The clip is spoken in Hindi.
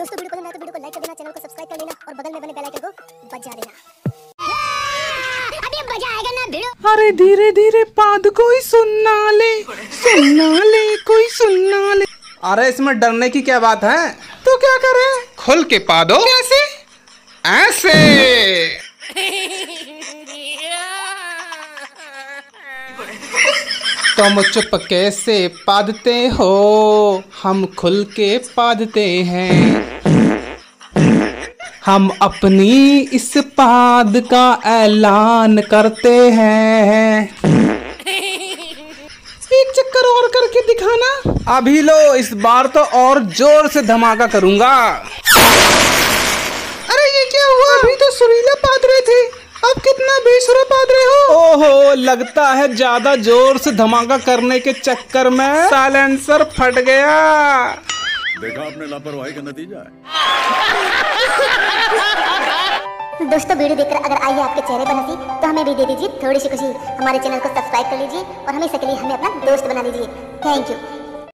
दोस्तों वीडियो पसंद आए तो वीडियो को लाइक कर देना, चैनल को सब्सक्राइब कर लेना और बगल में बने बेल आइकन को बजा देना। अभी बजाएगा ना वीडियो। अरे धीरे धीरे पाद कोई सुनना ले कोई सुनना ले। अरे इसमें डरने की क्या बात है, तू क्या करे, खुल के पादो कैसे ऐसे। तुम चुप कैसे पादते हो, हम खुल के पादते हैं। हम अपनी इस पाद का ऐलान करते हैं। एक चक्कर और करके दिखाना। अभी लो, इस बार तो और जोर से धमाका करूंगा। अरे ये क्या हुआ, अभी तो सुरीला पाद रहे थे, अब कितना बेसुरा पाद रहे हो। ओहो, लगता है ज्यादा जोर से धमाका करने के चक्कर में साइलेंसर फट गया। देखा आपने लापरवाही का नतीजा है। दोस्तों वीडियो देखकर अगर आइए आपके चेहरे पर हंसी, तो हमें भी दे दीजिए थोड़ी सी खुशी। हमारे चैनल को सब्सक्राइब कर लीजिए और हमेशा के लिए हमें अपना दोस्त बना लीजिए। Thank you.